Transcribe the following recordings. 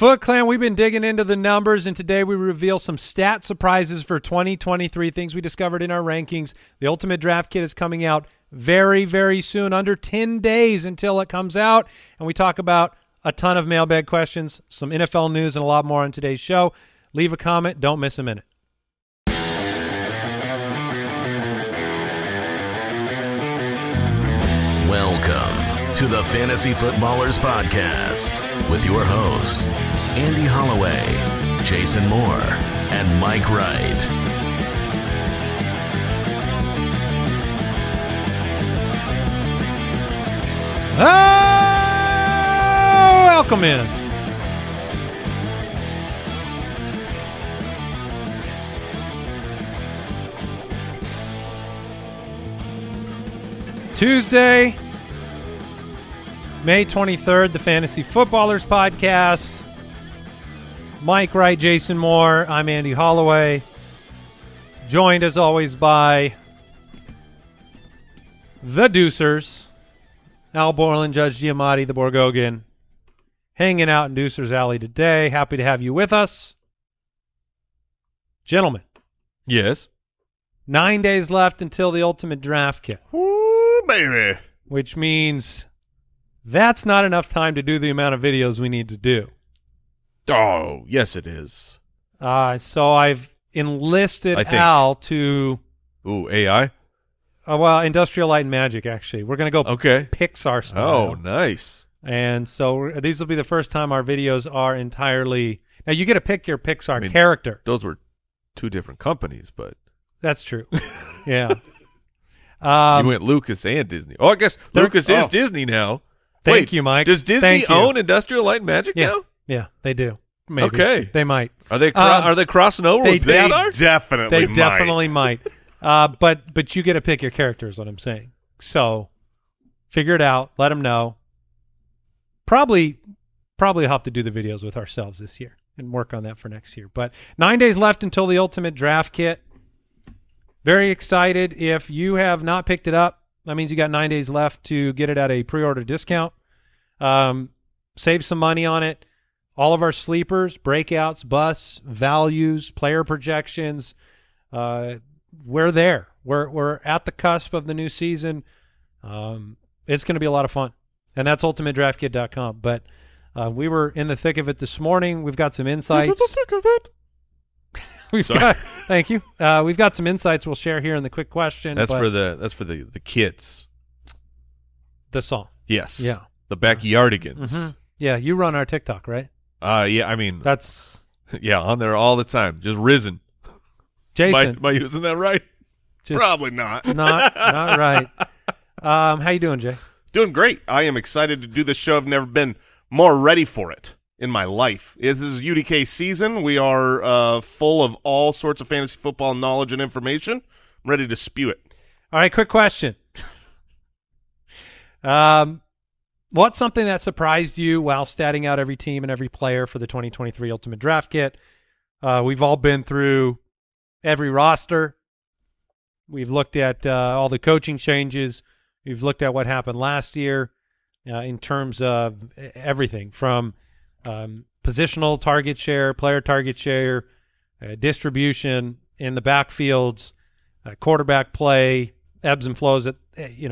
Foot Clan, we've been digging into the numbers, and today we reveal some stat surprises for 2023, things we discovered in our rankings. The Ultimate Draft Kit is coming out very, very soon, under 10 days until it comes out, and we talk about a ton of mailbag questions, some NFL news, and a lot more on today's show. Leave a comment. Don't miss a minute. Welcome to the Fantasy Footballers Podcast with your hosts, Andy Holloway, Jason Moore, and Mike Wright. Oh, welcome in. Tuesday, May 23rd, the Fantasy Footballers Podcast. Mike Wright, Jason Moore. I'm Andy Holloway. Joined, as always, by the Deucers. Al Borland, Judge Giamatti, the Borgogan, hanging out in Deucer's Alley today. Happy to have you with us. Gentlemen. Yes. 9 days left until the Ultimate Draft Kit. Ooh, baby. Which means that's not enough time to do the amount of videos we need to do. Oh, yes it is. So I've enlisted Al to... Ooh, AI? Well, Industrial Light and Magic, actually. We're going to go Pixar style. Oh, nice. And so these will be the first time our videos are entirely... Now, you get to pick your Pixar character. Those were two different companies, but... That's true. Yeah. You went Lucas and Disney. Oh, I guess Lucas is Disney now. Wait, thank you, Mike. Does Disney own Industrial Light and Magic now? Yeah, they do. Maybe. Okay. They might. Are they crossing over with Pixar? They definitely might. But you get to pick your character is what I'm saying. So figure it out. Let them know. Probably have to do the videos with ourselves this year and work on that for next year. But 9 days left until the Ultimate Draft Kit. Very excited. If you have not picked it up, that means you got 9 days left to get it at a pre-order discount. Save some money on it. All of our sleepers, breakouts, busts, values, player projections, we're there. We're at the cusp of the new season. It's going to be a lot of fun, and that's ultimatedraftkit.com. But we were in the thick of it this morning. We've got some insights. Thank you. We've got some insights we'll share here in the quick question. That's for the kids. The song. Yes. Yeah. The Backyardigans. Mm-hmm. Yeah, you run our TikTok, right? Yeah. I mean, that's on there all the time. Just risen. Jason, am I using that right? Probably not. Not right. How you doing, Jay? Doing great. I am excited to do this show. I've never been more ready for it in my life. This is UDK season. We are full of all sorts of fantasy football knowledge and information. I'm ready to spew it. All right, quick question. What's something that surprised you while statting out every team and every player for the 2023 Ultimate Draft Kit? We've all been through... every roster. We've looked at all the coaching changes. We've looked at what happened last year in terms of everything from positional target share, player target share, distribution in the backfields, quarterback play, ebbs and flows at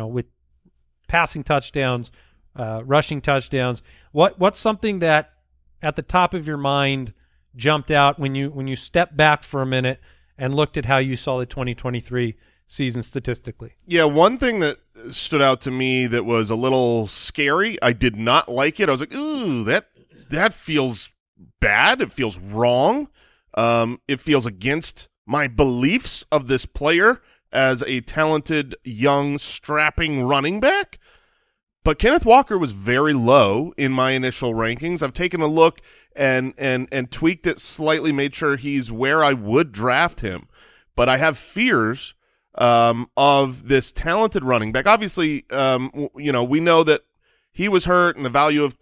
with passing touchdowns, rushing touchdowns. What's something that at the top of your mind jumped out when you step back for a minute and looked at how you saw the 2023 season statistically? Yeah, one thing that stood out to me that was a little scary, I did not like it. I was like, ooh, that feels bad. It feels wrong. It feels against my beliefs of this player as a talented, young, strapping running back. But Kenneth Walker was very low in my initial rankings. I've taken a look and tweaked it slightly, made sure he's where I would draft him. But I have fears of this talented running back. Obviously, we know that he was hurt, and the value of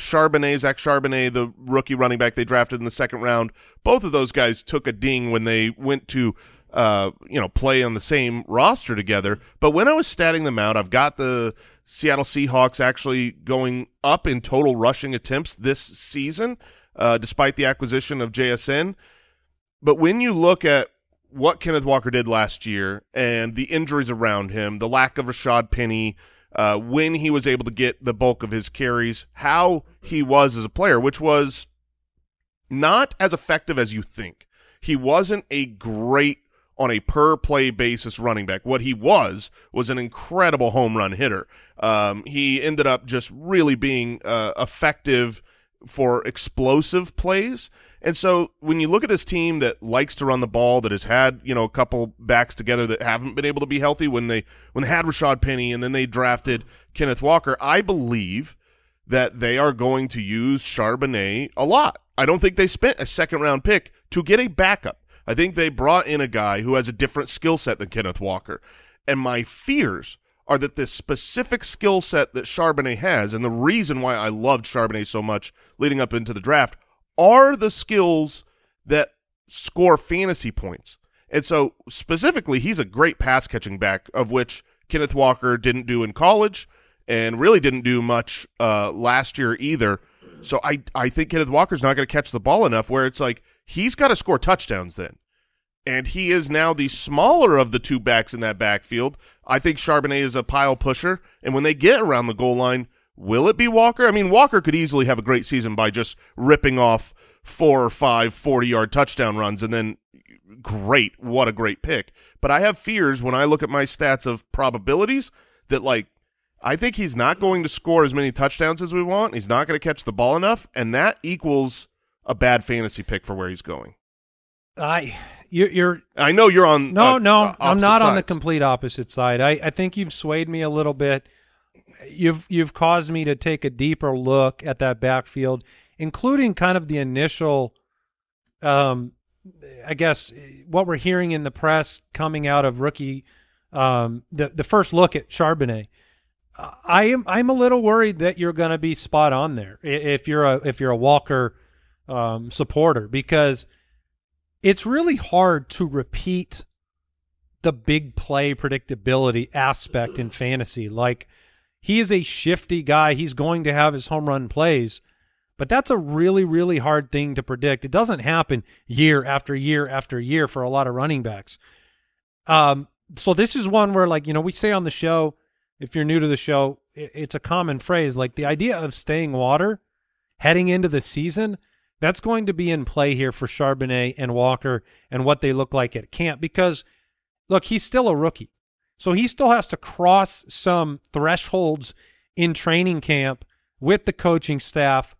Charbonnet, Zach Charbonnet, the rookie running back they drafted in the second round, both of those guys took a ding when they went to play on the same roster together. But when I was statting them out, I've got the Seattle Seahawks actually going up in total rushing attempts this season, despite the acquisition of JSN. But when you look at what Kenneth Walker did last year and the injuries around him, the lack of Rashad Penny, when he was able to get the bulk of his carries, how he was as a player, which was not as effective as you think. He wasn't a great on a per-play basis running back. What he was an incredible home run hitter. He ended up just really being effective for explosive plays. And so when you look at this team that likes to run the ball, that has had, you know, a couple backs together that haven't been able to be healthy, when they had Rashad Penny and then they drafted Kenneth Walker, I believe that they are going to use Charbonnet a lot. I don't think they spent a second-round pick to get a backup. I think they brought in a guy who has a different skill set than Kenneth Walker. And my fears are that this specific skill set that Charbonnet has, and the reason why I loved Charbonnet so much leading up into the draft, are the skills that score fantasy points. And so specifically, he's a great pass-catching back, of which Kenneth Walker didn't do in college and really didn't do much last year either. So I think Kenneth Walker's not going to catch the ball enough where it's like, he's got to score touchdowns then. And he is now the smaller of the two backs in that backfield. I think Charbonnet is a pile pusher. And when they get around the goal line, will it be Walker? I mean, Walker could easily have a great season by just ripping off 4 or 5 40-yard touchdown runs. And then, great, what a great pick. But I have fears when I look at my stats of probabilities that, like, I think he's not going to score as many touchdowns as we want. He's not going to catch the ball enough. And that equals a bad fantasy pick for where he's going. I know you're on. No, I'm not on the complete opposite side. I think you've swayed me a little bit. You've caused me to take a deeper look at that backfield, including kind of the initial, I guess what we're hearing in the press coming out of rookie, the first look at Charbonnet. I'm a little worried that you're going to be spot on there if you're a Walker supporter, because it's really hard to repeat the big play predictability aspect in fantasy. Like, he is a shifty guy. He's going to have his home run plays, but that's a really, really hard thing to predict. It doesn't happen year after year after year for a lot of running backs. So this is one where, like, you know, we say on the show, if you're new to the show, it's a common phrase, like the idea of staying water heading into the season. That's going to be in play here for Charbonnet and Walker and what they look like at camp, because, look, he's still a rookie. So he still has to cross some thresholds in training camp with the coaching staff,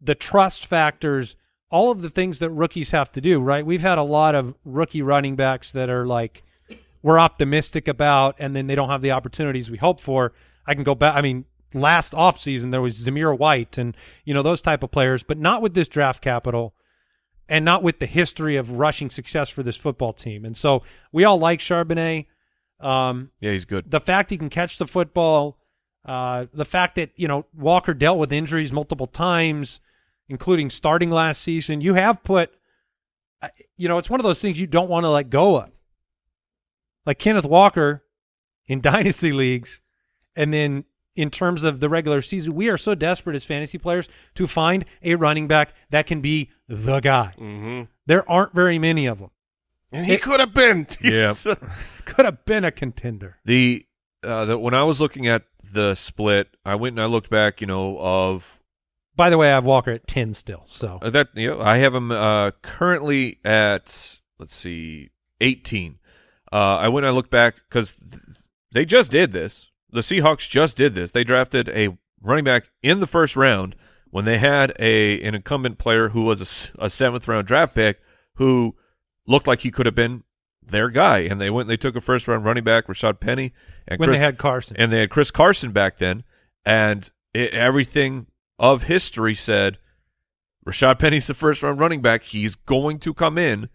the trust factors, all of the things that rookies have to do, right? We've had a lot of rookie running backs that are like, we're optimistic about, and then they don't have the opportunities we hope for. I can go back. I mean, last offseason, there was Zamir White and, you know, those type of players, but not with this draft capital and not with the history of rushing success for this football team. And so we all like Charbonnet. Yeah, he's good. The fact he can catch the football, the fact that, you know, Walker dealt with injuries multiple times, including starting last season. You have put, you know, it's one of those things you don't want to let go of. Like Kenneth Walker in dynasty leagues, and then in terms of the regular season, we are so desperate as fantasy players to find a running back that can be the guy. Mm-hmm. There aren't very many of them. And he could have been. Yeah. Could have been a contender. When I was looking at the split, I went and I looked back, you know, of... By the way, I have Walker at 10 still, so... you know, I have him currently at, let's see, 18. I went and I looked back because they just did this. The Seahawks just did this. They drafted a running back in the first round when they had an incumbent player who was a seventh-round draft pick who looked like he could have been their guy. And they went and they took a first-round running back, Rashad Penny. And when they had Carson. And they had Chris Carson back then. And everything of history said, Rashad Penny's the first-round running back. He's going to come in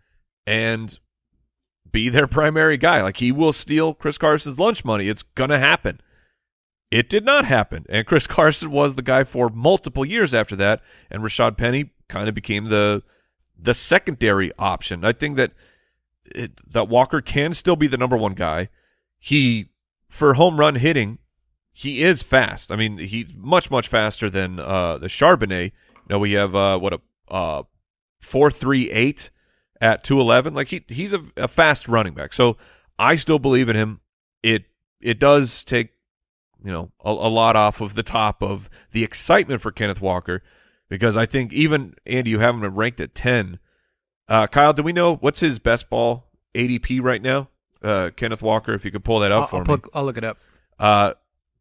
and be their primary guy. Like, he will steal Chris Carson's lunch money. It's going to happen. It did not happen, and Chris Carson was the guy for multiple years after that, and Rashad Penny kind of became the secondary option. I think that that Walker can still be the number one guy. For home run hitting, he is fast. I mean, he's much, much faster than the Charbonnet. Now we have, 4.38 at 211. Like, he's a fast running back. So I still believe in him. It does take, you know, a lot off of the top of the excitement for Kenneth Walker, because I think even, Andy, you have him ranked at 10. Kyle, do we know what's his best ball ADP right now? Kenneth Walker, if you could pull that up for me. I'll look it up.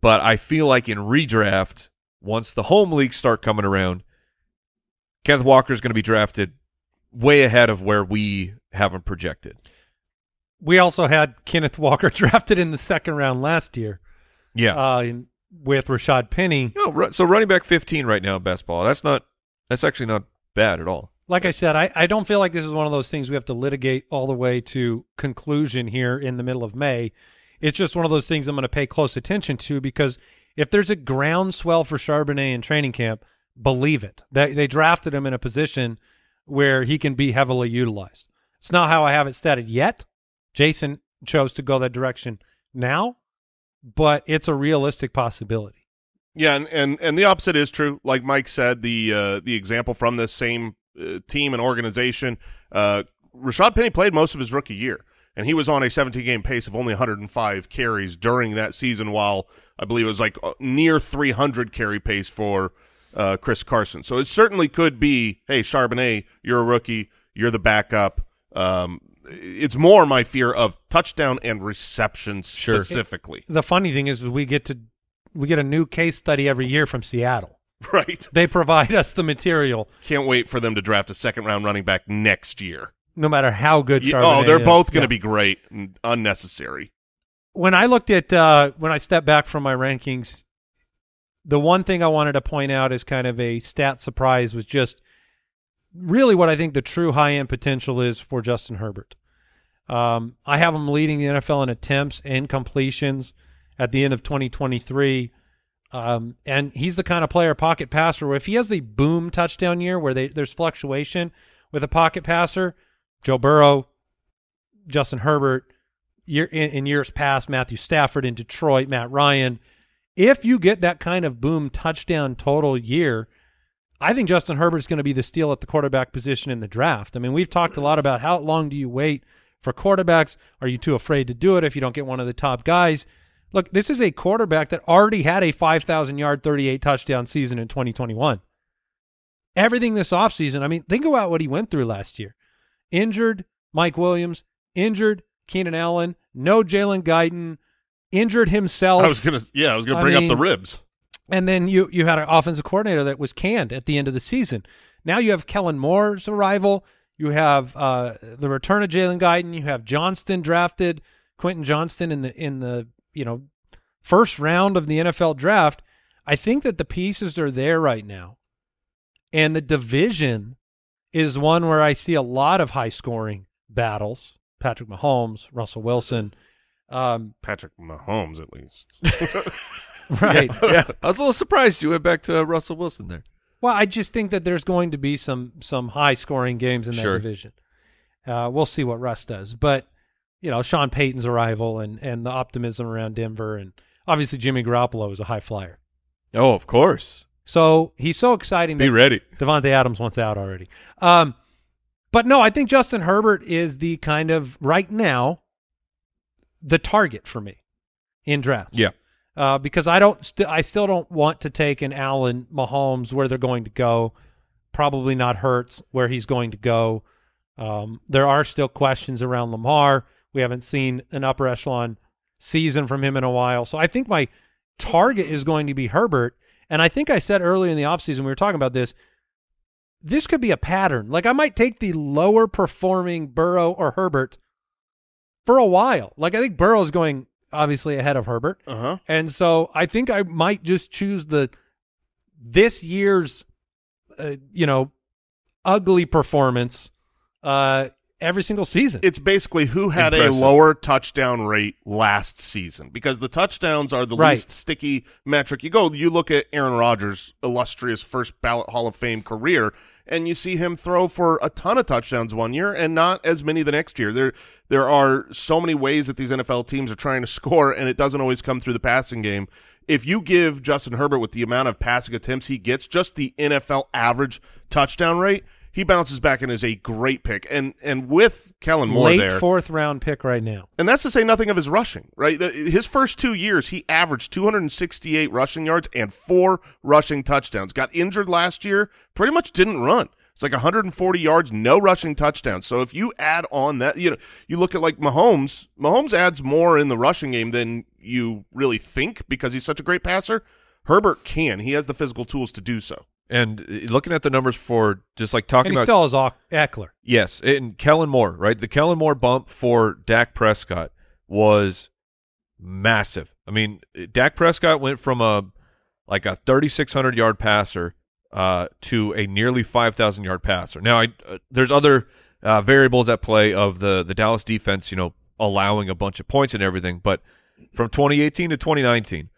But I feel like in redraft, once the home leagues start coming around, Kenneth Walker is going to be drafted way ahead of where we have him projected. We also had Kenneth Walker drafted in the second round last year. Yeah. With Rashad Penny. No, so running back 15 right now, best ball. That's actually not bad at all. Like I said, I don't feel like this is one of those things we have to litigate all the way to conclusion here in the middle of May. It's just one of those things I'm going to pay close attention to, because if there's a groundswell for Charbonnet in training camp, believe it. They drafted him in a position where he can be heavily utilized. It's not how I have it stated yet. Jason chose to go that direction now, but it's a realistic possibility. Yeah, and the opposite is true. Like Mike said, the example from this same team and organization, Rashad Penny played most of his rookie year, and he was on a 17-game pace of only 105 carries during that season, while I believe it was like near 300 carry pace for Chris Carson. So it certainly could be, hey, Charbonnet, you're a rookie, you're the backup. It's more my fear of touchdown and receptions specifically. The funny thing is we get a new case study every year from Seattle. Right. They provide us the material. Can't wait for them to draft a second-round running back next year. No matter how good Charbonnet is. Oh, they're both going to be great and unnecessary. When I looked at when I stepped back from my rankings, the one thing I wanted to point out as kind of a stat surprise was just really what I think the true high-end potential is for Justin Herbert. I have him leading the NFL in attempts and completions at the end of 2023. And he's the kind of player, pocket passer, where if he has the boom touchdown year where there's fluctuation with a pocket passer, Joe Burrow, Justin Herbert, in years past, Matthew Stafford in Detroit, Matt Ryan. If you get that kind of boom touchdown total year, I think Justin Herbert's going to be the steal at the quarterback position in the draft. I mean, we've talked a lot about how long do you wait for quarterbacks? Are you too afraid to do it if you don't get one of the top guys? Look, this is a quarterback that already had a 5,000-yard, 38-touchdown season in 2021. Everything this offseason, I mean, think about what he went through last year. Injured Mike Williams, injured Keenan Allen, no Jalen Guyton, injured himself. I was gonna bring up the ribs. And then you had an offensive coordinator that was canned at the end of the season. Now you have Kellen Moore's arrival. You have the return of Jalen Guyton. You have Johnston drafted, Quentin Johnston in the first round of the NFL draft. I think that the pieces are there right now. And the division is one where I see a lot of high scoring battles. Patrick Mahomes, Russell Wilson. Patrick Mahomes, at least. Right. Yeah. I was a little surprised you went back to Russell Wilson there. Well, I just think that there's going to be some high scoring games in that division. We'll see what Russ does, but you know, Sean Payton's arrival and the optimism around Denver, and obviously Jimmy Garoppolo is a high flyer. Oh, of course. So he's so exciting. Be ready. Davante Adams wants out already. But no, I think Justin Herbert is the kind of, right now, the target for me in drafts. Yeah. Because I still don't want to take an Allen, Mahomes, where they're going to go. Probably not Hurts, where he's going to go. There are still questions around Lamar. We haven't seen an upper echelon season from him in a while. So I think my target is going to be Herbert. And I think I said earlier in the offseason, we were talking about this, this could be a pattern. Like, I might take the lower performing Burrow or Herbert for a while. Like, I think Burrow's going obviously ahead of Herbert. And so I think I might just choose this year's, ugly performance every single season. It's basically who had a lower touchdown rate last season, because the touchdowns are the least sticky metric. You look at Aaron Rodgers' illustrious first ballot Hall of Fame career, and you see him throw for a ton of touchdowns one year and not as many the next year. There are so many ways that these NFL teams are trying to score, and it doesn't always come through the passing game. if you give Justin Herbert with the amount of passing attempts he gets, just the NFL average touchdown rate, he bounces back and is a great pick. And with Kellen Moore there. Late fourth-round pick right now. And that's to say nothing of his rushing, right? His first 2 years, he averaged 268 rushing yards and 4 rushing touchdowns. Got injured last year, pretty much didn't run. It's like 140 yards, no rushing touchdowns. So if you add on that, you know, you look at like Mahomes. Mahomes adds more in the rushing game than you really think because he's such a great passer. Herbert can. He has the physical tools to do so. And looking at the numbers for just like talking about. And he still has Eckler. Yes, and Kellen Moore, right? The Kellen Moore bump for Dak Prescott was massive. I mean, Dak Prescott went from like a 3,600-yard passer to a nearly 5,000-yard passer. Now, there's other variables at play of the Dallas defense, you know, allowing a bunch of points and everything. But from 2018 to 2019,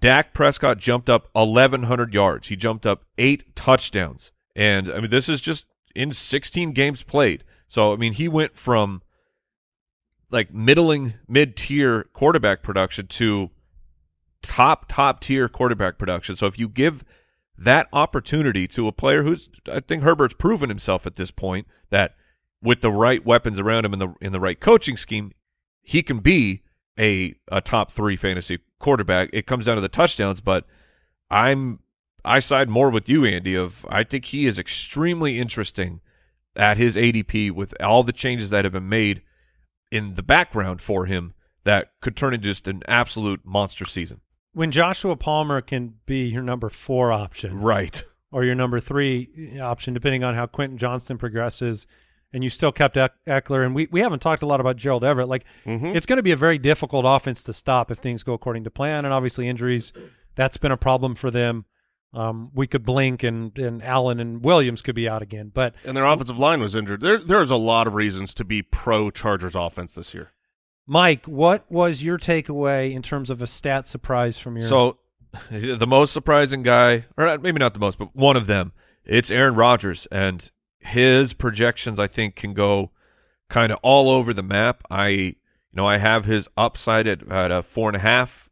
Dak Prescott jumped up 1,100 yards. He jumped up 8 touchdowns. And, I mean, this is just in 16 games played. So, I mean, he went from, like, mid-tier quarterback production to top-tier quarterback production. So if you give that opportunity to a player who's, I think Herbert's proven himself at this point that with the right weapons around him and in the right coaching scheme, he can be a top 3 fantasy quarterback. It comes down to the touchdowns, but I side more with you, Andy. I think he is extremely interesting at his ADP with all the changes that have been made in the background for him that could turn into just an absolute monster season. When Joshua Palmer can be your number 4 option. Right. Or your number 3 option, depending on how Quentin Johnston progresses, and you still kept Eckler. And we haven't talked a lot about Gerald Everett. Like, it's going to be a very difficult offense to stop if things go according to plan. And obviously injuries, that's been a problem for them. We could blink and Allen and Williams could be out again. And their offensive line was injured. There's a lot of reasons to be pro-Chargers offense this year. Mike, what was your takeaway in terms of a stat surprise from your... So, the most surprising guy, or maybe not the most, but one of them, it's Aaron Rodgers, and his projections, I think, can go kind of all over the map. I have his upside at a 4.5,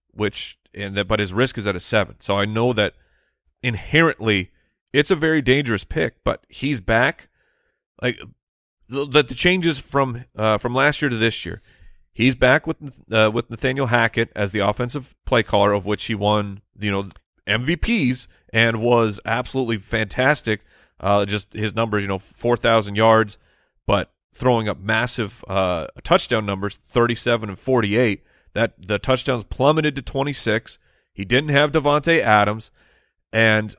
but his risk is at a 7. So I know that inherently it's a very dangerous pick, but he's back. Like the changes from last year to this year. He's back with Nathaniel Hackett as the offensive play caller, of which he won, you know, MVPs and was absolutely fantastic. Just his numbers, you know, 4,000 yards, but throwing up massive touchdown numbers, 37 and 48. The touchdowns plummeted to 26. He didn't have Davante Adams, and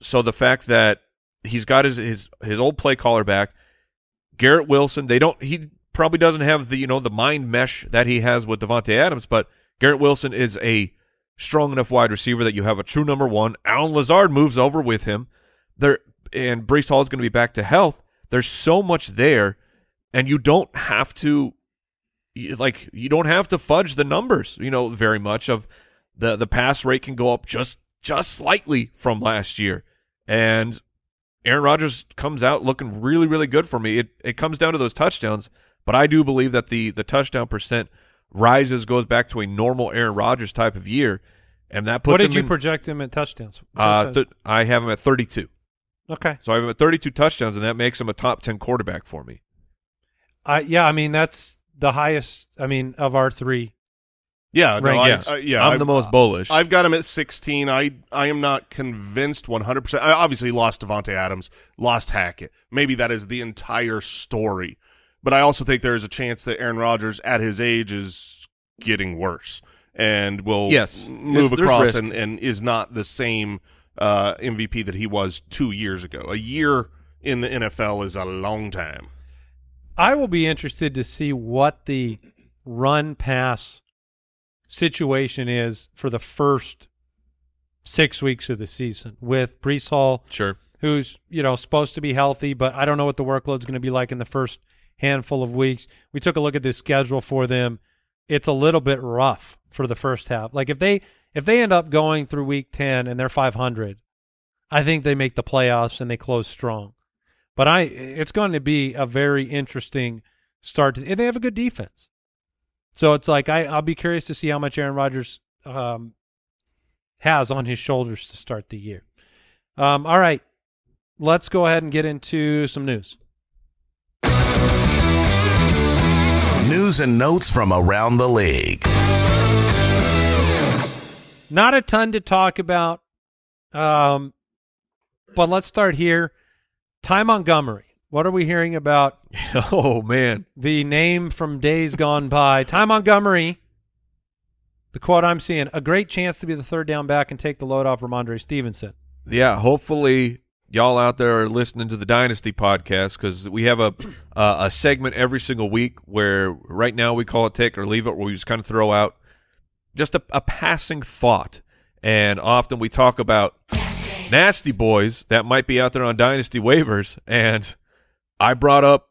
so the fact that he's got his old play caller back, Garrett Wilson. He probably doesn't have the, you know, the mind mesh that he has with Davante Adams, but Garrett Wilson is a strong enough wide receiver that you have a true number 1. Allen Lazard moves over with him. And Breece Hall is going to be back to health. There's so much there, and you don't have to, like, you don't have to fudge the numbers, you know, very much. Of the pass rate can go up just slightly from last year, and Aaron Rodgers comes out looking really, really good for me. It comes down to those touchdowns, but I do believe that the touchdown percent rises, goes back to a normal Aaron Rodgers type of year, and that puts. What did you project him at touchdowns? I have him at 32. Okay. So I have him at 32 touchdowns, and that makes him a top 10 quarterback for me. Yeah, I mean, that's the highest, I mean, of our 3. Yeah, no, I'm the most bullish. I've got him at 16. I am not convinced 100%. I obviously lost Davante Adams, lost Hackett. Maybe that is the entire story. But I also think there is a chance that Aaron Rodgers, at his age, is getting worse and will move across and is not the same – MVP that he was 2 years ago. A year in the NFL is a long time. I will be interested to see what the run-pass situation is for the first 6 weeks of the season with Breece Hall, who's, you know, supposed to be healthy, but I don't know what the workload's going to be like in the first handful of weeks. We took a look at this schedule for them. It's a little bit rough for the first half. Like if they end up going through week 10 and they're 500, I think they make the playoffs and they close strong. But it's going to be a very interesting start. And they have a good defense. So it's like I'll be curious to see how much Aaron Rodgers has on his shoulders to start the year. All right, let's go ahead and get into some news. News and notes from around the league. Not a ton to talk about, but let's start here. Ty Montgomery. What are we hearing about? Oh, man. The name from days gone by. Ty Montgomery, the quote I'm seeing, a great chance to be the third down back and take the load off Rhamondre Stevenson. Yeah, hopefully y'all out there are listening to the Dynasty podcast, because we have a segment every single week where right now we call it Take or Leave It, where we just kind of throw out just a passing thought. And often we talk about nasty boys that might be out there on Dynasty waivers, and I brought up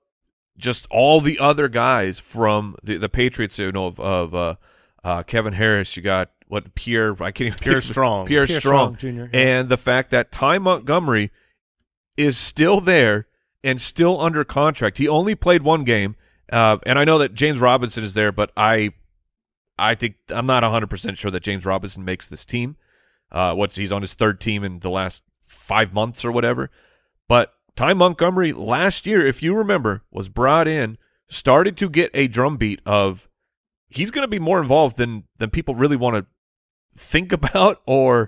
just all the other guys from the Patriots, you know, of Kevin Harris. You got what Pierre? I can't even. Pierre Strong Jr. And the fact that Ty Montgomery is still there and still under contract. He only played one game, and I know that James Robinson is there, but I think I'm not 100% sure that James Robinson makes this team. He's on his third team in the last 5 months or whatever, but Ty Montgomery last year, if you remember, was brought in, started to get a drumbeat of he's going to be more involved than people really want to think about or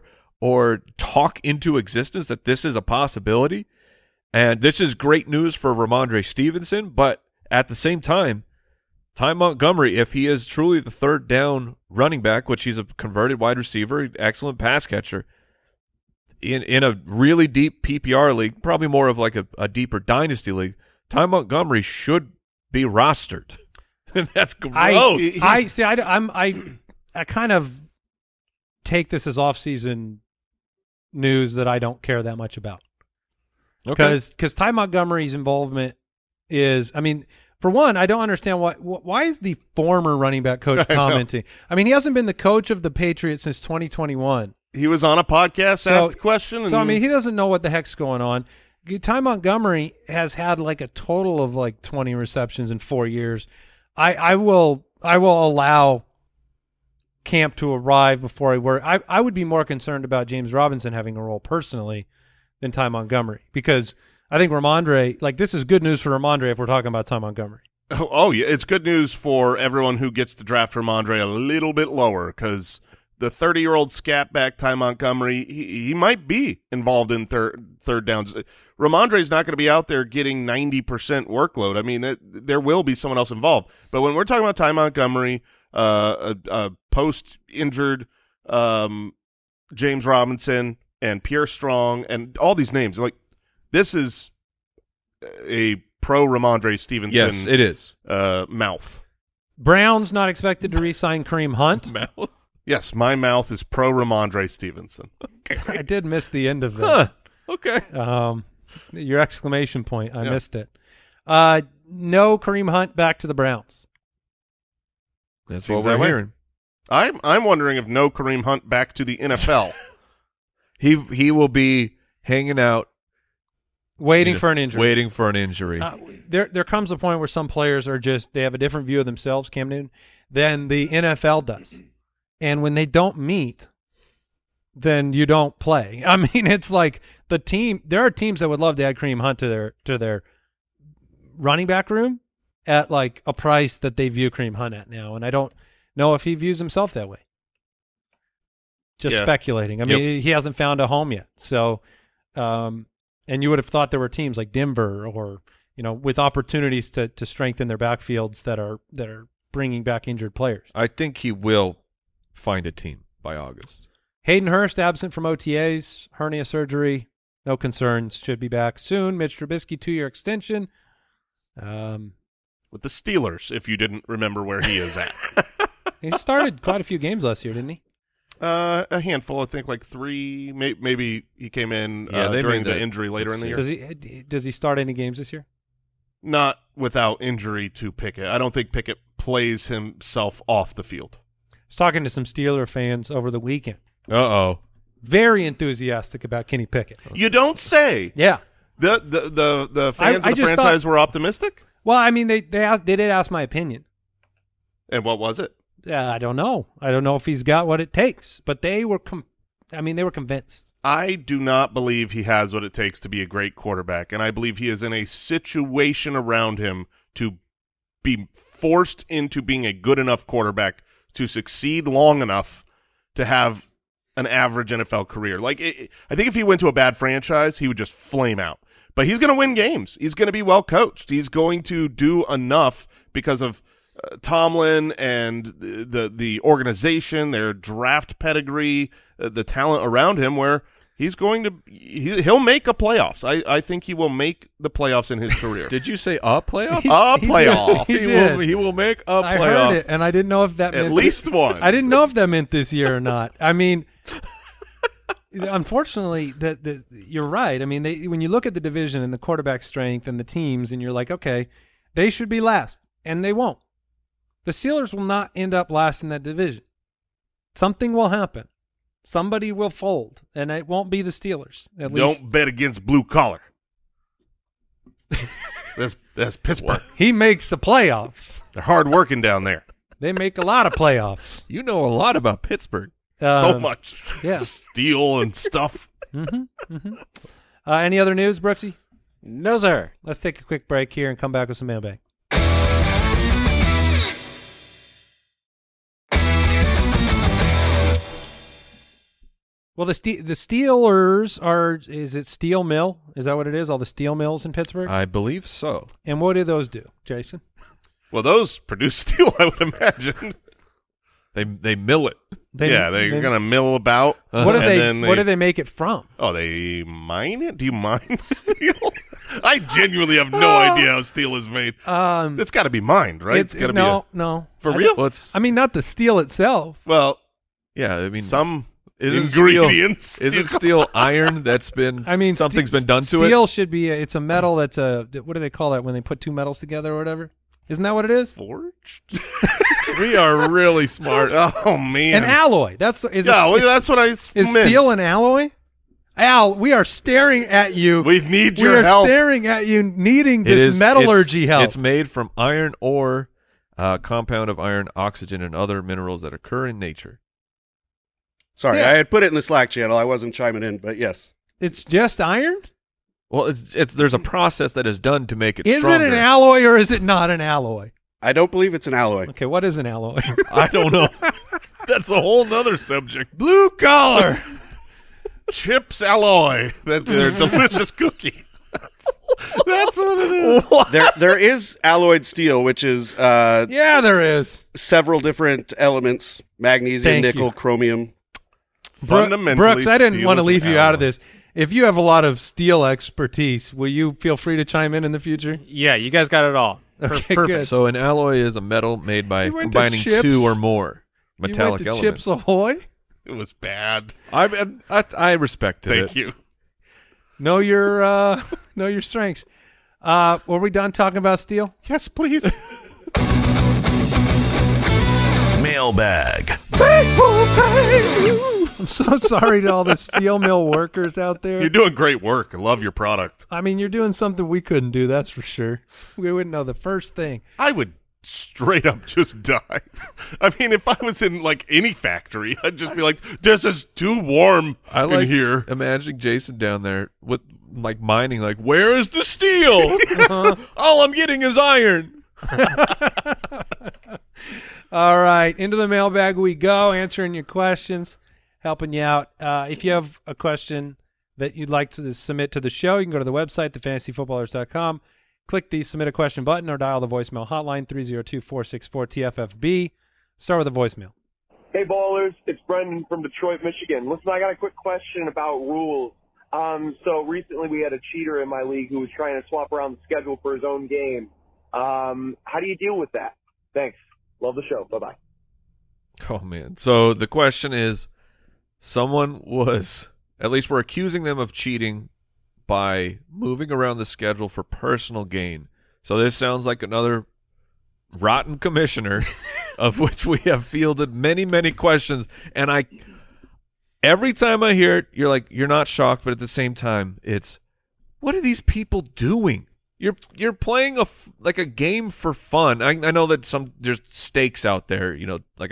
talk into existence, that this is a possibility. And this is great news for Rhamondre Stevenson, but at the same time, Ty Montgomery, if he is truly the third down running back, which he's a converted wide receiver, excellent pass catcher, in a really deep PPR league, probably more of like a deeper dynasty league, Ty Montgomery should be rostered. That's gross. I kind of take this as offseason news that I don't care that much about. Okay. Because Ty Montgomery's involvement is, I mean, for one, I don't understand why is the former running back coach commenting? I mean, he hasn't been the coach of the Patriots since 2021. He was on a podcast, asked the question. So, I mean, he doesn't know what the heck's going on. Ty Montgomery has had like a total of like 20 receptions in 4 years. I will allow camp to arrive before I worry. I would be more concerned about James Robinson having a role personally than Ty Montgomery, because I think Rhamondre, like, this is good news for Rhamondre if we're talking about Ty Montgomery. Oh, yeah. It's good news for everyone who gets to draft Rhamondre a little bit lower, because – the 30-year-old scat back, Ty Montgomery, he might be involved in third downs. Ramondre's not going to be out there getting 90% workload. I mean, there will be someone else involved. But when we're talking about Ty Montgomery, a post-injured James Robinson and Pierre Strong and all these names, like, this is a pro-Rhamondre Stevenson. Yes, it is. Mouth. Brown's not expected to re-sign Kareem Hunt. Mouth. Yes, my mouth is pro Rhamondre Stevenson. Okay. I did miss the end of that. Huh. Okay. Your exclamation point. I missed it. No Kareem Hunt back to the Browns. That's what we're hearing. I'm wondering if no Kareem Hunt back to the NFL. He will be hanging out, waiting for an injury. Waiting for an injury. There comes a point where some players are just, they have a different view of themselves, Cam Newton, than the NFL does. And when they don't meet, then you don't play. I mean, it's like the team. There are teams that would love to add Kareem Hunt to their running back room at like a price that they view Kareem Hunt at now. And I don't know if he views himself that way. Just speculating. I mean, he hasn't found a home yet. So, and you would have thought there were teams like Denver or, you know, with opportunities to strengthen their backfields that are bringing back injured players. I think he will find a team by August. Hayden Hurst absent from OTAs, hernia surgery, no concerns, should be back soon. Mitch Trubisky, 2-year extension. With the Steelers, if you didn't remember where he is at. He started quite a few games last year, didn't he? A handful, I think like three. Maybe he came in during the injury later in the year. Does he start any games this year? Not without injury to Pickett. I don't think Pickett plays himself off the field. I was talking to some Steeler fans over the weekend. Uh-oh. Very enthusiastic about Kenny Pickett. You don't say. Yeah. The fans of the franchise were optimistic? Well, I mean, they did ask my opinion. And what was it? I don't know. I don't know if he's got what it takes, but they were I mean, they were convinced. I do not believe he has what it takes to be a great quarterback, and I believe he is in a situation around him to be forced into being a good enough quarterback to succeed long enough to have an average NFL career. Like, I think if he went to a bad franchise, he would just flame out. But he's going to win games. He's going to be well coached. He's going to do enough because of Tomlin and the organization, their draft pedigree, the talent around him, where he's going to he'll make a playoffs. I think he will make the playoffs in his career. Did you say a playoff? A playoff. He will make a playoff. I heard it, and I didn't know if that meant at least one. I didn't know if that meant this year or not. I mean, unfortunately, that you're right. I mean, when you look at the division and the quarterback strength and the teams, and you're like, okay, they should be last, and they won't. The Steelers will not end up last in that division. Something will happen. Somebody will fold, and it won't be the Steelers. At least. Don't bet against blue collar. that's Pittsburgh. He makes the playoffs. They're hard working down there. They make a lot of playoffs. You know a lot about Pittsburgh. So much. Yeah. Steel and stuff. Any other news, Brooksy? No, sir. Let's take a quick break here and come back with some mailbag. Well, the Steelers is it steel mill? Is that what it is? All the steel mills in Pittsburgh? I believe so. And what do those do, Jason? Well, those produce steel, I would imagine. They mill it. They're going to mill about. What do they make it from? Oh, they mine it? Do you mine steel? I genuinely have no idea how steel is made. It's got to be mined, right? No. For real? I mean, not the steel itself. Well, yeah, I mean, some... Isn't steel iron that's been, I mean, something's been done to it? Steel should be, it's a metal that's a, what do they call that when they put two metals together or whatever? Isn't that what it is? Forged? We are really smart. Oh, man. An alloy. That's what I meant. Is steel an alloy? Al, we are staring at you. We need your help. We are staring at you needing this metallurgy help. It's made from iron ore, compound of iron, oxygen, and other minerals that occur in nature. Sorry, yeah. I had put it in the Slack channel. I wasn't chiming in, but yes. It's just iron? Well, there's a process that is done to make it stronger. Is it an alloy or is it not an alloy? I don't believe it's an alloy. Okay, what is an alloy? I don't know. That's a whole nother subject. Blue collar. Chips alloy. They're delicious cookie. That's what it is. What? There is alloyed steel, which is there is several different elements: magnesium, nickel, chromium. Brooks, I didn't want to leave you out of this. If you have a lot of steel expertise, will you feel free to chime in the future? Yeah, you guys got it all. Okay, perfect. So an alloy is a metal made by combining two or more metallic elements. Chips Ahoy? It was bad. I respected it. Thank you. Know your strengths. Were we done talking about steel? Yes, please. Mailbag. I'm so sorry to all the steel mill workers out there. You're doing great work. I love your product. I mean, you're doing something we couldn't do, that's for sure. We wouldn't know the first thing. I would straight up just die. I mean, if I was in like any factory, I'd just be like, this is too warm in here. Imagining Jason down there with like mining, like, where is the steel? All I'm getting is iron. All right, into the mailbag we go, answering your questions, helping you out. If you have a question that you'd like to submit to the show, you can go to the website, thefantasyfootballers.com. Click the Submit a Question button or dial the voicemail hotline, 302-464-TFFB. Start with a voicemail. Hey, ballers. It's Brendan from Detroit, Michigan. Listen, I got a quick question about rules. So recently we had a cheater in my league who was trying to swap around the schedule for his own game. How do you deal with that? Thanks. Love the show. Bye-bye. Oh, man. So the question is, someone was, at least we're accusing them of cheating by moving around the schedule for personal gain. So this sounds like another rotten commissioner of which we have fielded many, many questions. And every time I hear it, you're like, you're not shocked, but at the same time, it's, what are these people doing? You're playing like a game for fun. I know that there's stakes out there, you know, like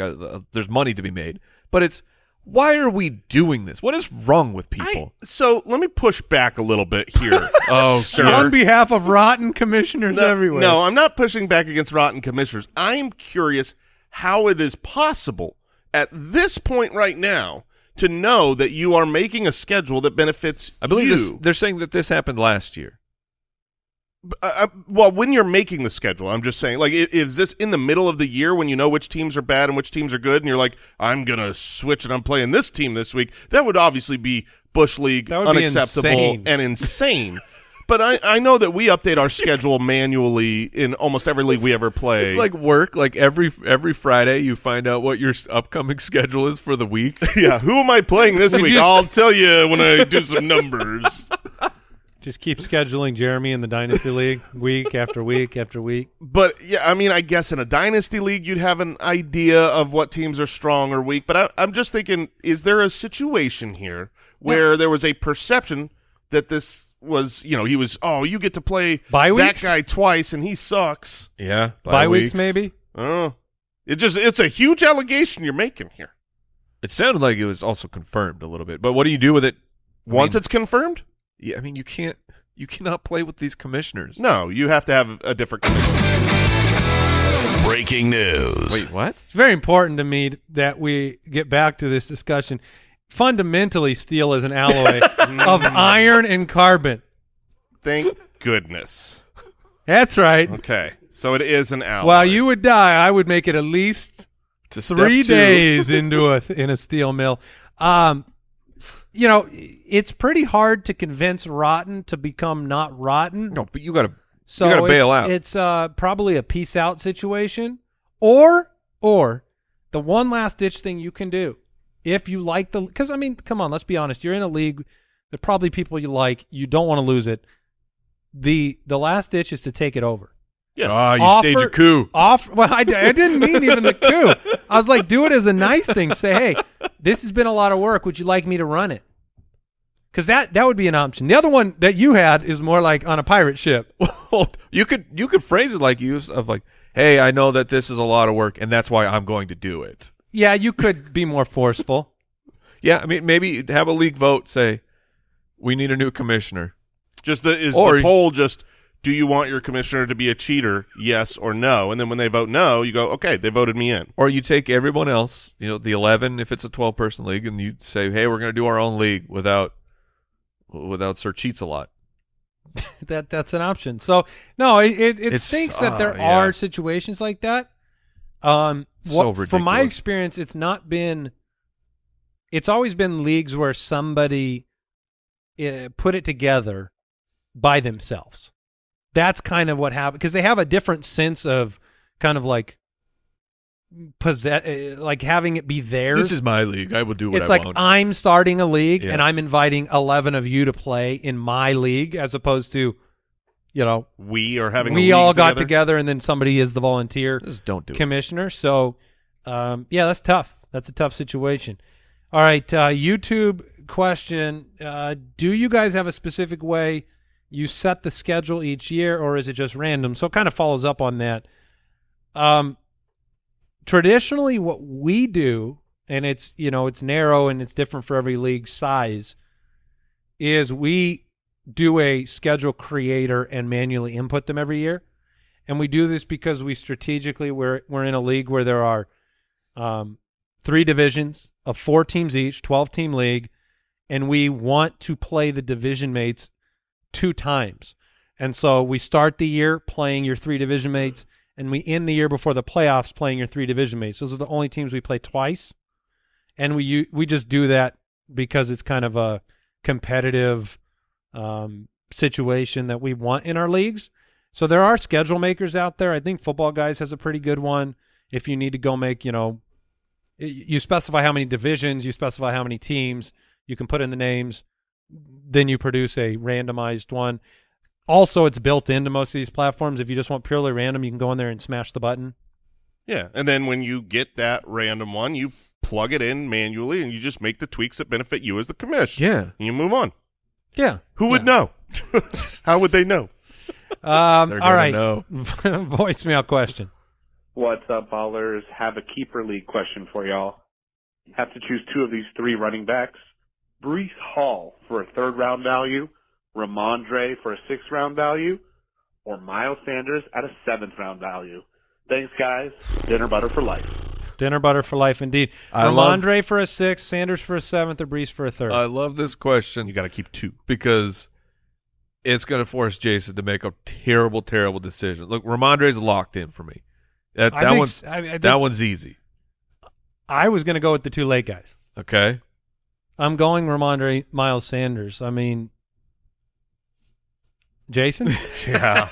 there's money to be made, but it's, Why are we doing this? What is wrong with people? So let me push back a little bit here. Oh, sir. On behalf of rotten commissioners everywhere. No, I'm not pushing back against rotten commissioners. I'm curious how it is possible at this point right now to know that you are making a schedule that benefits you. I believe they're saying that this happened last year. Well, when you're making the schedule, I'm just saying, like, is this in the middle of the year when you know which teams are bad and which teams are good, and you're like, I'm going to switch and I'm playing this team this week? That would obviously be Bush League unacceptable and insane. But I know that we update our schedule manually in almost every league we ever play. It's like work. Like every Friday you find out what your upcoming schedule is for the week. Yeah, who am I playing this week? I'll tell you when I do some numbers. Just keep scheduling Jeremy in the Dynasty League week after week after week. But, yeah, I mean, I guess in a Dynasty League you'd have an idea of what teams are strong or weak. But I'm just thinking, is there a situation here where there was a perception that this was, you know, he was, oh, you get to play that guy twice and he sucks. Yeah. Bye weeks maybe. Oh. It's a huge allegation you're making here. It sounded like it was also confirmed a little bit. But what do you do with it? Once it's confirmed? Yeah, I mean, you cannot play with these commissioners. No, you have to have a different. Breaking news. Wait, what? It's very important to me that we get back to this discussion. Fundamentally, steel is an alloy of iron and carbon. Thank goodness. That's right. Okay, so it is an alloy. While you would die, I would make it at least 3 days into in a steel mill. You know, it's pretty hard to convince rotten to become not rotten. No, but you gotta bail out. It's probably a peace out situation, or the one last ditch thing you can do if you like the. Because I mean, come on, let's be honest. You're in a league. There are probably people you like. You don't want to lose it. The last ditch is to take it over. Yeah, you stage a coup. Well, I didn't mean even the coup. I was like, do it as a nice thing. Say, hey, this has been a lot of work. Would you like me to run it? Because that would be an option. The other one that you had is more like on a pirate ship. Well, you could phrase it like hey, I know that this is a lot of work, and that's why I'm going to do it. Yeah, you could be more forceful. Yeah, I mean, maybe have a league vote. Say, we need a new commissioner. Do you want your commissioner to be a cheater, yes or no? And then when they vote no, you go, okay, they voted me in. Or you take everyone else, you know, the 11, if it's a 12-person league, and you say, hey, we're going to do our own league without Sir Cheats a lot. That's an option. So, no, it stinks that there are situations like that. So ridiculous. From my experience, it's always been leagues where somebody put it together by themselves. That's kind of what happened, because they have a different sense of kind of like having it be theirs. This is my league. I will do what I want. It's like I'm starting a league and I'm inviting 11 of you to play in my league, as opposed to, you know, we all got together and then somebody is the volunteer commissioner. So, yeah, that's tough. That's a tough situation. All right, YouTube question: do you guys have a specific way you set the schedule each year, or is it just random? So it kind of follows up on that. Traditionally, what we do, and it's, you know, it's narrow and it's different for every league size, is we do a schedule creator and manually input them every year. And we do this because we strategically, we're in a league where there are 3 divisions of 4 teams each, 12-team league, and we want to play the division mates 2 times. And so we start the year playing your 3 division mates, and we end the year before the playoffs playing your 3 division mates. Those are the only teams we play twice. And we just do that because it's kind of a competitive situation that we want in our leagues. So there are schedule makers out there. I think Football Guys has a pretty good one. If you need to go make, you know, you specify how many divisions, you specify how many teams, you can put in the names. Then you produce a randomized one. Also, it's built into most of these platforms. If you just want purely random, you can go in there and smash the button. Yeah, and then when you get that random one, you plug it in manually, and you just make the tweaks that benefit you as the commish. Yeah. And you move on. Yeah. Who would know? How would they know? All right. Voicemail question. What's up, ballers? Have a keeper league question for y'all. have to choose two of these three running backs. Breece Hall for a third-round value, Rhamondre for a sixth-round value, or Miles Sanders at a seventh-round value. Thanks, guys. Dinner butter for life. Dinner butter for life, indeed. Rhamondre for a sixth, Sanders for a seventh, or Breece for a third. I love this question. You got to keep two because it's going to force Jason to make a terrible, terrible decision. Look, Ramondre's locked in for me. That one's easy. I was going to go with the two late guys. Okay. I'm going Rhamondre, Miles Sanders. I mean, Jason? Yeah.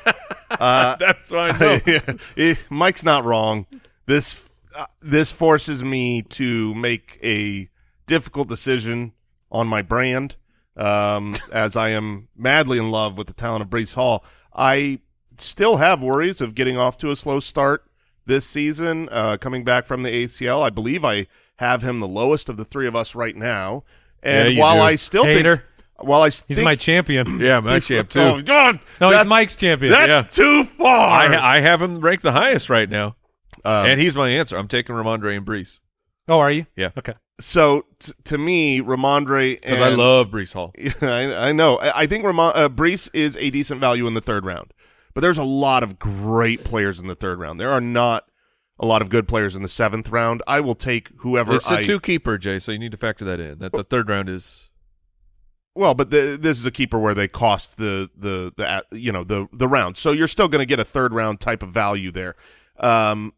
That's what I know. Yeah. Mike's not wrong. This forces me to make a difficult decision on my brand, as I am madly in love with the talent of Breece Hall. I still have worries of getting off to a slow start this season, coming back from the ACL. I believe I have him the lowest of the three of us right now. And yeah, while do. I still Hater. Think, while I he's think, my champion, yeah, my champ too. Oh, God, no, he's Mike's champion. That's too far. I have him ranked the highest right now, and he's my answer. I'm taking Rhamondre and Breece. Oh, are you? Yeah. Okay. So to me, Rhamondre, because I love Breece Hall. I know. I think Breece is a decent value in the third round. But there's a lot of great players in the third round. There are not a lot of good players in the seventh round. I will take whoever. It's a two-keeper, Jay, so you need to factor that in. That the third round is. Well, but this is a keeper where they cost the round, so you're still going to get a third round type of value there. So I'm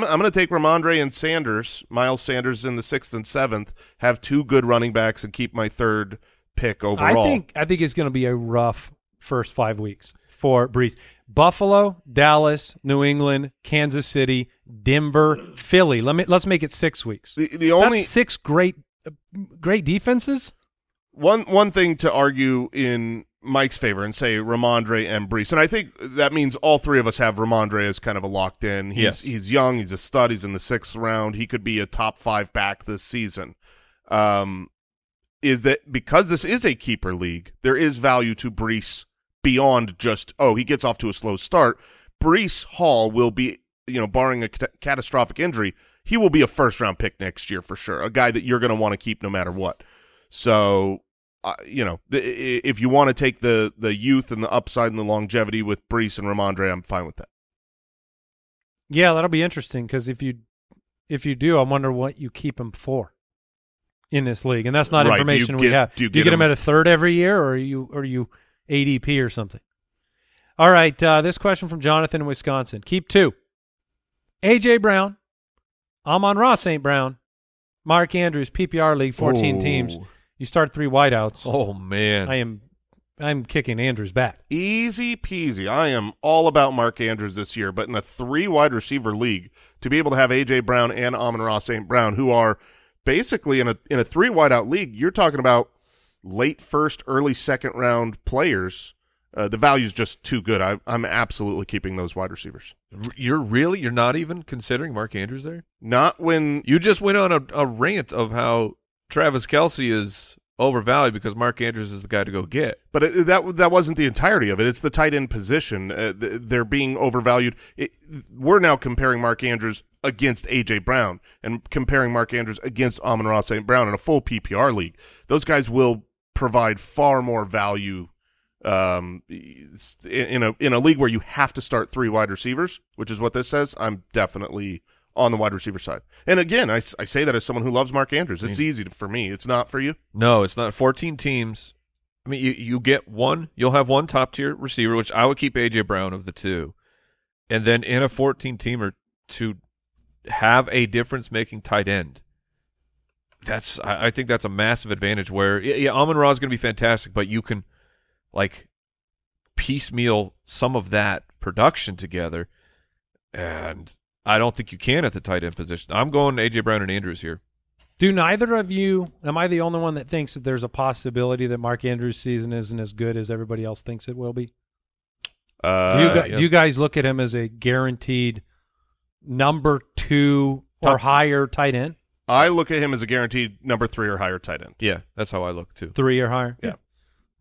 going to take Rhamondre and Sanders, Miles Sanders in the sixth and seventh. Have two good running backs and keep my third pick overall. I think it's going to be a rough first 5 weeks for Breece. Buffalo, Dallas, New England, Kansas City, Denver, Philly. Let's make it 6 weeks. That's six great defenses. One thing to argue in Mike's favor and say Rhamondre and Breece, and I think that means all three of us have Rhamondre as kind of a locked in. He's young. He's a stud. He's in the sixth round. He could be a top five back this season. Is that because this is a keeper league? There is value to Breece. Beyond just, oh, he gets off to a slow start. Breece Hall will be, you know, barring a catastrophic injury, he will be a first-round pick next year for sure, a guy that you're going to want to keep no matter what. So, you know, if you want to take the youth and the upside and the longevity with Breece and Rhamondre, I'm fine with that. Yeah, that'll be interesting because if you do, I wonder what you keep him for in this league, and that's not information we have. Do you get him at a third every year, or are you ADP or something? All right, this question from Jonathan in Wisconsin. Keep two. AJ Brown, Amon-Ra St. Brown, Mark Andrews, PPR League, 14 teams. You start three wideouts. Oh, man. I'm kicking Andrews back. Easy peasy. I am all about Mark Andrews this year, but in a three-wide receiver league, to be able to have AJ Brown and Amon-Ra St. Brown, who are basically in a three-wideout league, you're talking about late first, early second round players, the value's just too good. I'm absolutely keeping those wide receivers. You're not even considering Mark Andrews there? Not when you just went on a rant of how Travis Kelce is overvalued because Mark Andrews is the guy to go get. But that wasn't the entirety of it. It's the tight end position. They're being overvalued. We're now comparing Mark Andrews against AJ Brown and comparing Mark Andrews against Amon-Ra St. Brown in a full PPR league. Those guys will provide far more value in a league where you have to start three wide receivers, which is what this says. I'm definitely on the wide receiver side. And again, I say that as someone who loves Mark Andrews. It's easy for me. It's not for you. No, it's not. 14 teams. I mean, you get one. You'll have one top-tier receiver, which I would keep A.J. Brown of the two. And then in a 14-teamer to have a difference-making tight end. That's I think that's a massive advantage where Amon-Ra is going to be fantastic, but you can like piecemeal some of that production together, and I don't think you can at the tight end position. I'm going AJ Brown and Andrews here. Do neither of you – am I the only one that thinks that there's a possibility that Mark Andrews' season isn't as good as everybody else thinks it will be? Do you guys look at him as a guaranteed number two or higher tight end? I look at him as a guaranteed number three or higher tight end. Yeah, that's how I look too. Three or higher? Yeah.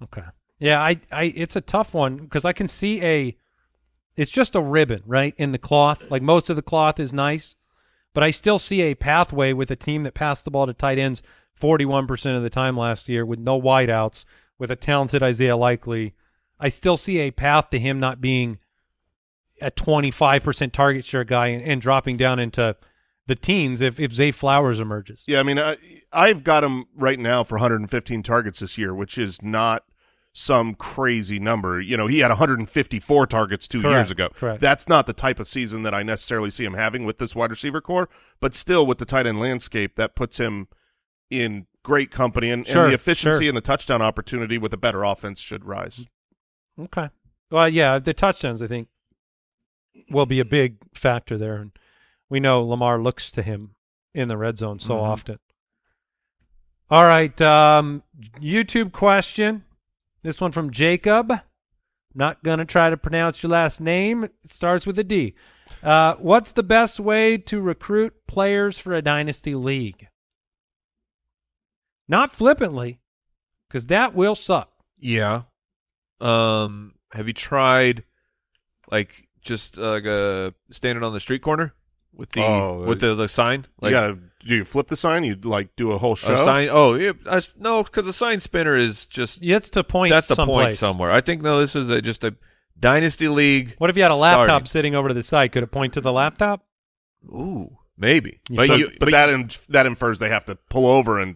Okay. Yeah, it's a tough one because I can see it's just a ribbon, right, in the cloth. Like most of the cloth is nice, But I still see a pathway with a team that passed the ball to tight ends 41% of the time last year with no wideouts, with a talented Isaiah Likely. I still see a path to him not being a 25% target share guy and dropping down into the teens if Zay Flowers emerges. Yeah, I mean, I've got him right now for 115 targets this year, which is not some crazy number. You know, he had 154 targets two years ago. Correct. That's not the type of season that I necessarily see him having with this wide receiver core, but still with the tight end landscape, that puts him in great company, and the efficiency and the touchdown opportunity with a better offense should rise. Okay. Well, yeah, the touchdowns, I think, will be a big factor there. And we know Lamar looks to him in the red zone so often. All right, YouTube question. This one from Jacob. Not going to try to pronounce your last name. It starts with a D. What's the best way to recruit players for a dynasty league? Not flippantly, because that will suck. Yeah. Have you tried like just standing on the street corner with the with the sign? Like, yeah. Do you flip the sign? You like do a whole show? A sign? Oh, yeah, no, because a sign spinner is just it's to point. That's the point somewhere. I think no, this is just a dynasty league. What if you had a laptop sitting over to the side? Could it point to the laptop? Ooh, maybe. Yeah. But, so, that infers they have to pull over and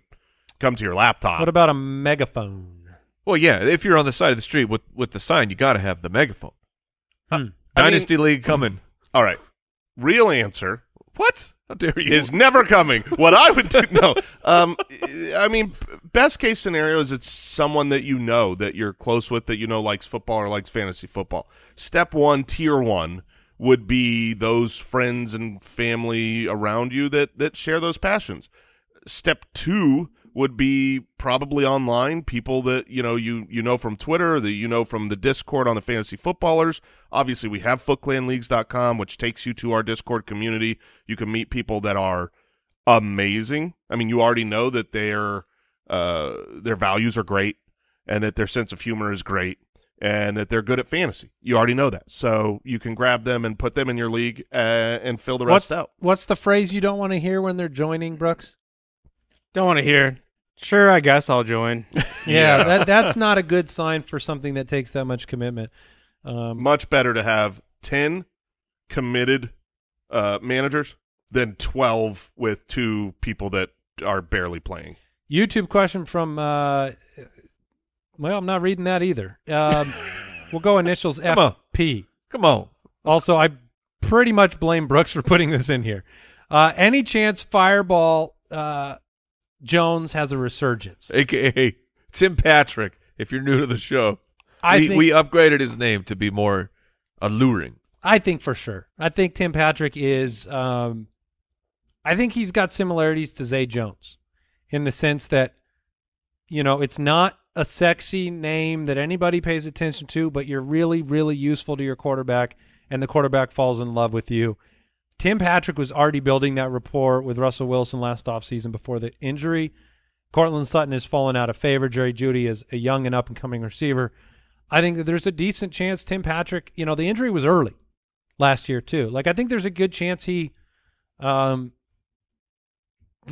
come to your laptop. What about a megaphone? Well, yeah, if you're on the side of the street with the sign, you got to have the megaphone. Dynasty league coming. All right, real answer. What? How dare you? Is never coming. What I would do, no. I mean, best case scenario is it's someone that you know, that you're close with, that you know likes football or likes fantasy football. Step one, tier one, would be those friends and family around you that share those passions. Step two would be probably online, people that you know from Twitter, that you know from the Discord on the Fantasy Footballers. Obviously, we have footclanleagues.com, which takes you to our Discord community. You can meet people that are amazing. I mean, you already know that their values are great and that their sense of humor is great and that they're good at fantasy. You already know that. So you can grab them and put them in your league and fill the rest out. What's the phrase you don't want to hear when they're joining, Brooks? Don't want to hear. Sure, I guess I'll join. Yeah, that's not a good sign for something that takes that much commitment. Much better to have 10 committed managers than 12 with 2 people that are barely playing. YouTube question from, well, I'm not reading that either. We'll go initials FP. Come on. Also, I pretty much blame Brooks for putting this in here. Any chance Fireball Jones has a resurgence, aka Tim Patrick? If you're new to the show, we upgraded his name to be more alluring. I think for sure. I think Tim Patrick is. I think he's got similarities to Zay Jones, in the sense that, you know, it's not a sexy name that anybody pays attention to, but you're really, really useful to your quarterback, and the quarterback falls in love with you. Tim Patrick was already building that rapport with Russell Wilson last offseason before the injury. Courtland Sutton has fallen out of favor. Jerry Jeudy is a young and up-and-coming receiver. I think that there's a decent chance Tim Patrick, you know, the injury was early last year too. Like, I think there's a good chance that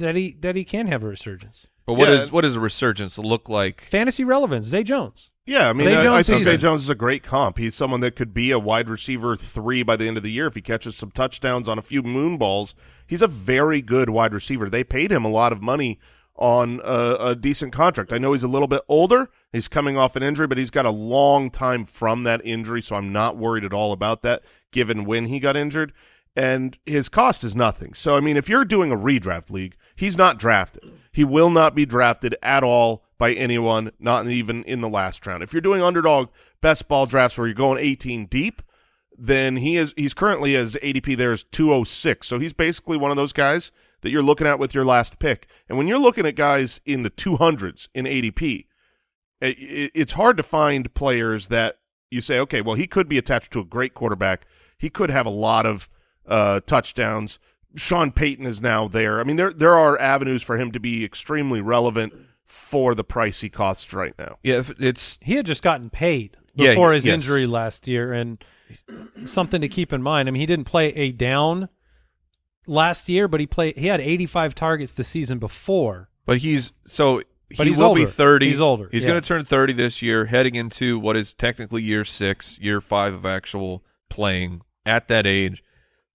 he can have a resurgence. But what does a resurgence look like? Fantasy relevance, Zay Jones. Yeah, I mean, I think Zay Jones is a great comp. He's someone that could be a wide receiver 3 by the end of the year if he catches some touchdowns on a few moon balls. He's a very good wide receiver. They paid him a lot of money on a decent contract. I know he's a little bit older. He's coming off an injury, but he's got a long time from that injury, so I'm not worried at all about that given when he got injured. And his cost is nothing. So, I mean, if you're doing a redraft league, he's not drafted. He will not be drafted at all by anyone, not even in the last round. If you're doing underdog best ball drafts where you're going 18 deep, then he's currently, as ADP there is 206. So he's basically one of those guys that you're looking at with your last pick. And when you're looking at guys in the 200s in ADP, it's hard to find players that you say, okay, well, he could be attached to a great quarterback. He could have a lot of touchdowns. Sean Payton is now there. I mean, there are avenues for him to be extremely relevant for the price he costs right now. Yeah, he had just gotten paid before his injury last year, and something to keep in mind. I mean, he didn't play a down last year, but he had 85 targets the season before. But he's so he will be 30. He's older. He's going to turn 30 this year, heading into what is technically year 5 of actual playing at that age.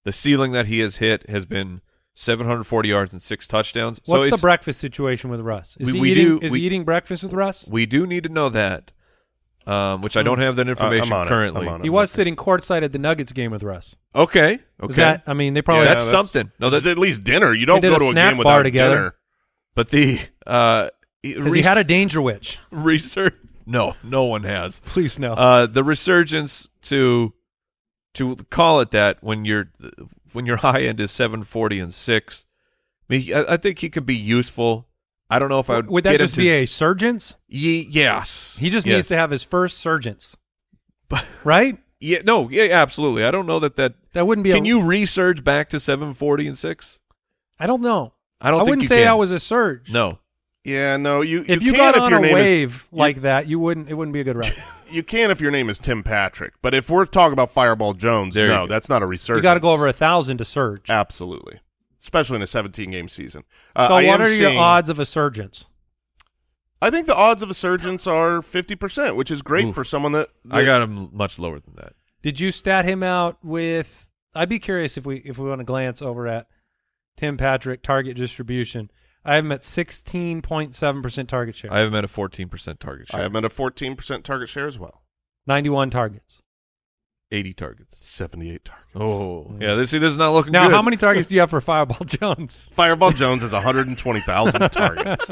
The ceiling that he has hit has been 740 yards and 6 touchdowns. What's the breakfast situation with Russ? Is he eating breakfast with Russ? We do need to know that, which I don't have that information currently. He was sitting courtside at the Nuggets game with Russ. Okay. I mean, they probably... Yeah, that's something. No, that's at least dinner. You don't go to a game without dinner. But the... Has he had a danger witch? No, no one has. Please, no. The resurgence to call it that when your high end is 740 and 6, I mean, I think he could be useful. I don't know if I would that just be a surgence? Yes. He just needs to have his first surgence, right? Yeah. No. Yeah. Absolutely. I don't know that wouldn't be. Can you resurge back to 740 and 6? I don't know. I wouldn't say I was a surge. No. Yeah, no. If you got on a wave like that, you wouldn't. It wouldn't be a good route. You can if your name is Tim Patrick, but if we're talking about Fireball Jones, no, that's not a resurgence. You got to go over 1,000 to surge. Absolutely, especially in a 17-game season. So, what are your odds of a surgence? I think the odds of a surgence are 50%, which is great for someone that I got him much lower than that. Did you stat him out with? I'd be curious if we want to glance over at Tim Patrick target distribution. I have him at 16.7% target share. I have him at a 14% target share. I have him at a 14% target share as well. 91 targets. 80 targets. 78 targets. Oh, yeah. This is not looking good. Now, how many targets do you have for Fireball Jones? Fireball Jones has 120,000 targets.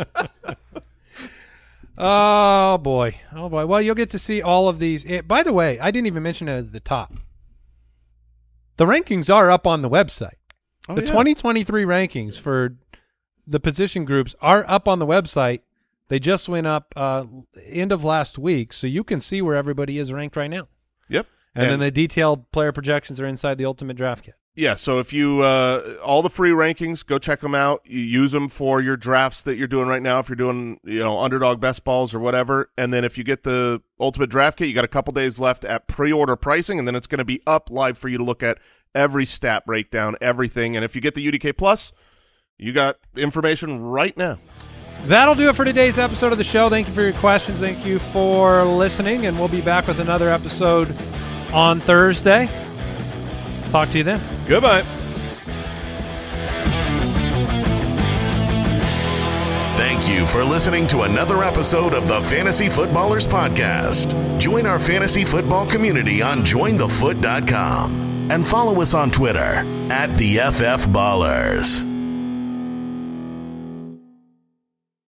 Oh, boy. Oh, boy. Well, you'll get to see all of these. By the way, I didn't even mention it at the top. The rankings are up on the website. Oh, the 2023 rankings for... The position groups are up on the website. They just went up end of last week, so you can see where everybody is ranked right now. Yep. And then the detailed player projections are inside the Ultimate Draft Kit. Yeah, so if you all the free rankings, go check them out. You use them for your drafts that you're doing right now if you're doing, underdog best balls or whatever. And then if you get the Ultimate Draft Kit, you got a couple days left at pre-order pricing, and then it's going to be up live for you to look at every stat breakdown, everything. And if you get the UDK Plus, you got information right now. That'll do it for today's episode of the show. Thank you for your questions. Thank you for listening, and we'll be back with another episode on Thursday. Talk to you then. Goodbye. Thank you for listening to another episode of the Fantasy Footballers Podcast. Join our fantasy football community on jointhefoot.com and follow us on Twitter @theFFBallers.